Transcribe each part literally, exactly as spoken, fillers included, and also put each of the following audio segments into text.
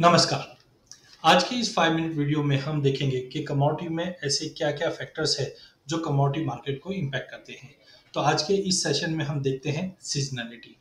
नमस्कार। आज की इस फाइव मिनट वीडियो में हम देखेंगे कि कमोडिटी में ऐसे क्या क्या फैक्टर्स है जो कमोडिटी मार्केट को इम्पैक्ट करते हैं। तो आज के इस सेशन में हम देखते हैं सीजनलिटी।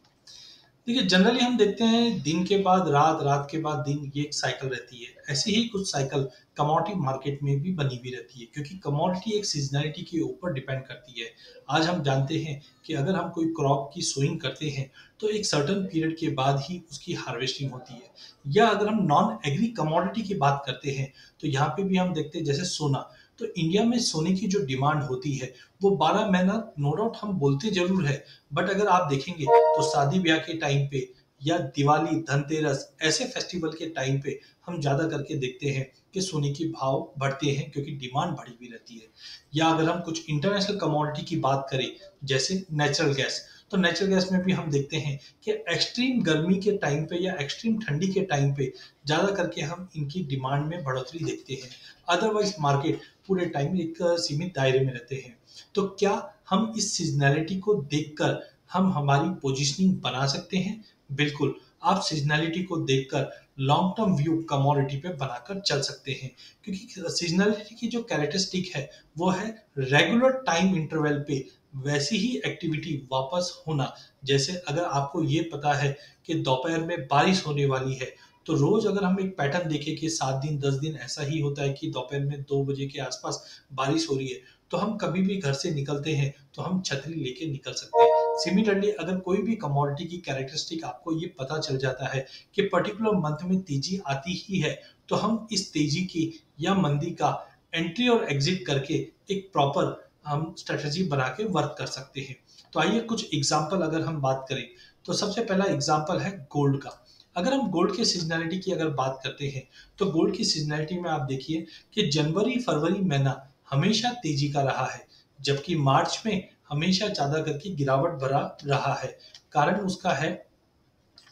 देखिए, जनरली हम देखते हैं दिन के बाद रात, रात के बाद दिन, ये एक साइकिल रहती है। ऐसे ही कुछ साइकिल कमोडिटी मार्केट में भी बनी हुई रहती है, क्योंकि कमोडिटी एक सीजनलिटी के ऊपर डिपेंड करती है। आज हम जानते हैं कि अगर हम कोई क्रॉप की सोइंग करते हैं तो एक सर्टन पीरियड के बाद ही उसकी हार्वेस्टिंग होती है, या अगर हम नॉन एग्री कमोडिटी की बात करते हैं तो यहाँ पे भी हम देखते हैं जैसे सोना। तो इंडिया में सोने की जो डिमांड होती है वो बारह महीना, नो डाउट हम बोलते जरूर है, बट अगर आप देखेंगे तो शादी ब्याह के टाइम पे या दिवाली, धनतेरस, ऐसे फेस्टिवल के टाइम पे हम ज्यादा करके देखते हैं कि सोने के भाव बढ़ते हैं, क्योंकि डिमांड बढ़ी हुई रहती है। या अगर हम कुछ इंटरनेशनल कमोडिटी की बात करें जैसे नेचुरल गैस, तो नेचुरल गैस में भी हम देखते हैं कि एक्सट्रीम गर्मी के टाइम पे या एक्सट्रीम ठंडी के टाइम पे ज़्यादा करके हम इनकी डिमांड में बढ़ोतरी देखते हैं। अदरवाइज मार्केट पूरे टाइम एक सीमित दायरे में रहते हैं। तो क्या हम इस सीजनैलिटी को देखकर हम हमारी पोजिशनिंग बना सकते हैं? बिल्कुल, आप सीजनैलिटी को देखकर लॉन्ग टर्म व्यू कमोडिटी पे बनाकर चल सकते हैं, क्योंकि सीजनैलिटी की जो कैरेक्टरिस्टिक है वो है रेगुलर टाइम इंटरवल पे वैसी ही एक्टिविटी वापस होना। जैसे अगर आपको ये पता है कि दोपहर में बारिश होने वाली है, तो रोज अगर हम एक पैटर्न देखें कि सात दिन दस दिन ऐसा ही होता है कि दोपहर में दो बजे के आसपास बारिश हो रही है, तो हम कभी भी घर से निकलते हैं तो हम छतरी लेके निकल सकते हैं। सिमिलरली अगर कोई भी कमोडिटी की कैरेक्टरिस्टिक आपको ये पता चल जाता है कि पर्टिकुलर मंथ में तेजी आती ही है, तो हम इस तेजी की या मंदी का एंट्री और एग्जिट करके एक प्रॉपर हम स्ट्रेटजी बना के वर्क कर सकते हैं। तो आइए कुछ एग्जाम्पल अगर हम बात करें, तो सबसे पहला एग्जाम्पल है गोल्ड का। अगर हम गोल्ड के सीजनैलिटी की अगर बात करते हैं तो गोल्ड की सीजनैलिटी में आप देखिए कि जनवरी फरवरी महीना हमेशा तेजी का रहा है, जबकि मार्च में हमेशा ज़्यादा करके गिरावट भरा रहा है। कारण उसका है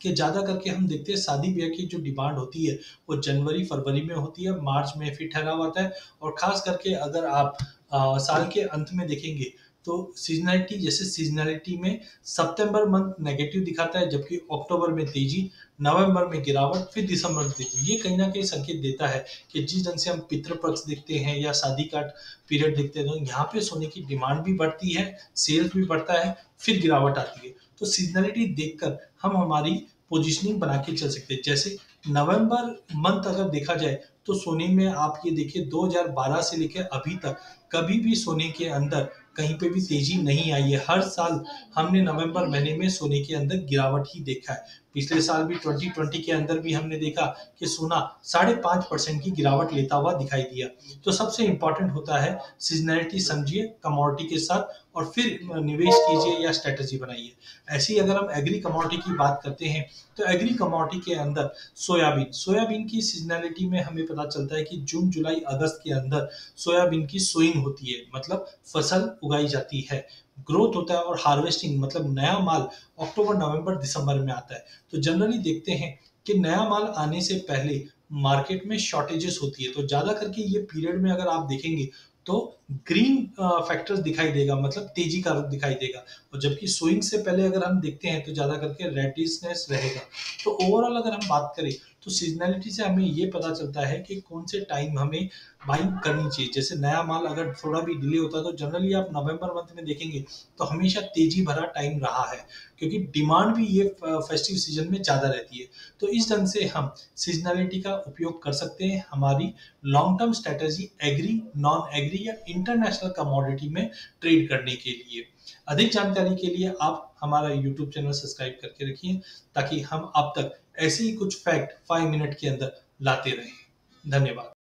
कि ज़्यादा करके हम देखते हैं शादी ब्याह की जो डिमांड होती है वो जनवरी फरवरी में होती है, मार्च में फिर ठहराव आता है। और ख़ास करके अगर आप आ, साल के अंत में देखेंगे तो सीजनैलिटी, जैसे सीजनैलिटी में सितंबर मंथ नेगेटिव दिखाता है, जबकि अक्टूबर में तेजी, नवंबर में गिरावट, फिर दिसंबर में तेजी। ये कहीं ना कहीं संकेत देता है कि जिस ढंग से हम पितृपक्ष देखते हैं या शादी का पीरियड देखते हैं तो यहाँ पे सोने की डिमांड भी बढ़ती है, सेल्स भी बढ़ता है, फिर गिरावट आती है। तो सीजनैलिटी देखकर हम हमारी पोजिशनिंग बना के चल सकते हैं। जैसे नवंबर मंथ अगर देखा जाए तो सोने में आप ये देखिए दो हज़ार बारह से लेकर अभी तक कभी भी सोने के अंदर कहीं पे भी तेजी नहीं आई है। हर साल हमने नवंबर महीने में सोने के अंदर गिरावट ही देखा है। पिछले साल भी दो हज़ार बीस के अंदर भी हमने देखा कि सोना साढ़े पाँच परसेंट की गिरावट लेता हुआ दिखाई दिया। तो सबसे इम्पॉर्टेंट होता है सीजनैलिटी समझिए कमोडिटी के साथ, और फिर निवेश कीजिए या स्ट्रेटजी बनाइए। ऐसे ही अगर हम एग्री कमोडिटी की बात करते हैं तो एग्री कमोडिटी के अंदर सोयाबीन, सोयाबीन की सीजनैलिटी में हमें पता चलता है कि जून जुलाई अगस्त के अंदर सोयाबीन की सोइंग होती है, मतलब फसल उगाई जाती है, ग्रोथ होता है, और हार्वेस्टिंग मतलब नया माल अक्टूबर नवंबर दिसंबर में आता है। तो जनरली देखते हैं कि नया माल आने से पहले मार्केट में शॉर्टेजेस होती है। तो ज़्यादा करके ये पीरियड में अगर आप देखेंगे तो ग्रीन फैक्टर्स दिखाई देगा, मतलब तेजी का रुख दिखाई देगा, और जबकि सोइंग से पहले अगर हम देखते हैं तो ज़्यादा करके रेडिशनेस रहेगा। तो ओवरऑल अगर हम बात करें तो सीजनैलिटी से हमें ये पता चलता है कि कौन से टाइम हमें बाइंग करनी चाहिए। जैसे नया माल अगर थोड़ा भी डिले होता है तो जनरली आप नवंबर मंथ में देखेंगे तो हमेशा तेजी भरा टाइम रहा है, क्योंकि डिमांड भी ये फेस्टिव सीजन में ज़्यादा रहती है। तो इस ढंग से हम सीजनैलिटी का उपयोग कर सकते हैं हमारी long term strategy agri, non agri या इंटरनेशनल कमोडिटी में ट्रेड करने के लिए। अधिक जानकारी के लिए आप हमारा यूट्यूब चैनल सब्सक्राइब करके रखिए, ताकि हम आप तक ऐसे ही कुछ फैक्ट फाइव मिनट के अंदर लाते रहें। धन्यवाद।